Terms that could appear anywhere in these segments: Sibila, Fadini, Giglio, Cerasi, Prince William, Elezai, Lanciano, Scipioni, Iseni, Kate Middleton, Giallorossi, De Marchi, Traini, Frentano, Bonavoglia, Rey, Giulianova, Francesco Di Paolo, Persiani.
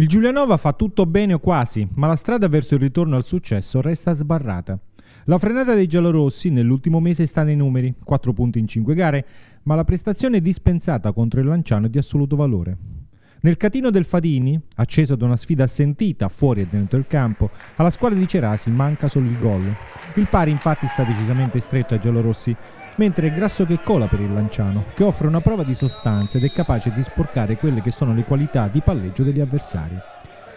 Il Giulianova fa tutto bene o quasi, ma la strada verso il ritorno al successo resta sbarrata. La frenata dei giallorossi nell'ultimo mese sta nei numeri, 4 punti in 5 gare, ma la prestazione è dispensata contro il Lanciano è di assoluto valore. Nel catino del Fadini, acceso da una sfida sentita fuori e dentro il campo, alla squadra di Cerasi manca solo il gol. Il pari infatti sta decisamente stretto ai giallorossi, mentre è grasso che cola per il Lanciano, che offre una prova di sostanza ed è capace di sporcare quelle che sono le qualità di palleggio degli avversari.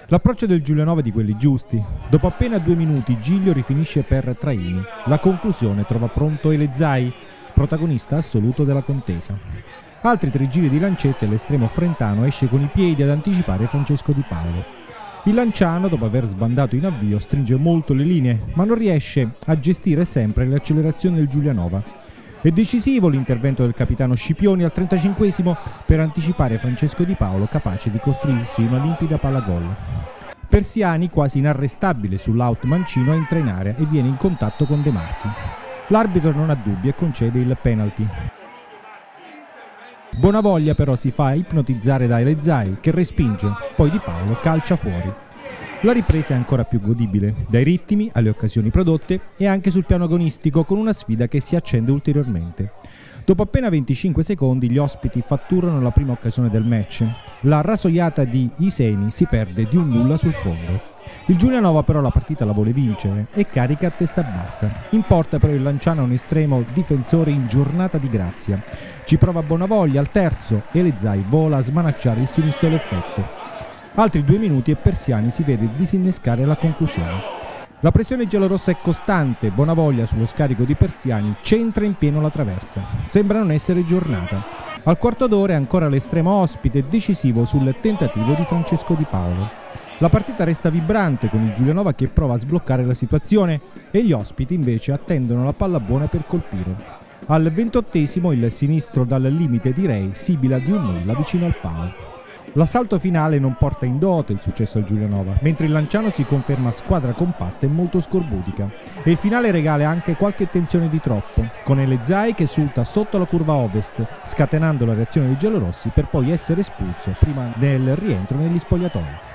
L'approccio del Giulianova è di quelli giusti. Dopo appena 2 minuti Giglio rifinisce per Traini. La conclusione trova pronto Elezai, protagonista assoluto della contesa. Altri 3 giri di lancette e l'estremo frentano esce con i piedi ad anticipare Francesco Di Paolo. Il Lanciano, dopo aver sbandato in avvio, stringe molto le linee, ma non riesce a gestire sempre l'accelerazione del Giulianova. È decisivo l'intervento del capitano Scipioni al 35esimo per anticipare Francesco Di Paolo, capace di costruirsi una limpida palla gol. Persiani, quasi inarrestabile sull'out mancino, entra in area e viene in contatto con De Marchi. L'arbitro non ha dubbi e concede il penalty. Bonavoglia però si fa ipnotizzare da Elezai, che respinge, poi Di Paolo calcia fuori. La ripresa è ancora più godibile, dai ritmi alle occasioni prodotte e anche sul piano agonistico, con una sfida che si accende ulteriormente. Dopo appena 25 secondi gli ospiti fatturano la prima occasione del match. La rasoiata di Iseni si perde di un nulla sul fondo. Il Giulianova però la partita la vuole vincere e carica a testa bassa. In porta però il Lanciano un estremo difensore in giornata di grazia. Ci prova Bonavoglia al terzo e Elezai vola a smanacciare il sinistro all'effetto. Altri 2 minuti e Persiani si vede disinnescare la conclusione. La pressione giallorossa è costante, Bonavoglia sullo scarico di Persiani centra in pieno la traversa. Sembra non essere giornata. Al quarto d'ora è ancora l'estremo ospite decisivo sul tentativo di Francesco Di Paolo. La partita resta vibrante con il Giulianova che prova a sbloccare la situazione e gli ospiti invece attendono la palla buona per colpire. Al 28esimo il sinistro dal limite di Rey sibila di un nulla vicino al palo. L'assalto finale non porta in dote il successo al Giulianova, mentre il Lanciano si conferma squadra compatta e molto scorbutica. E il finale regala anche qualche tensione di troppo, con Elezai che esulta sotto la curva ovest, scatenando la reazione dei giallorossi per poi essere espulso prima del rientro negli spogliatoi.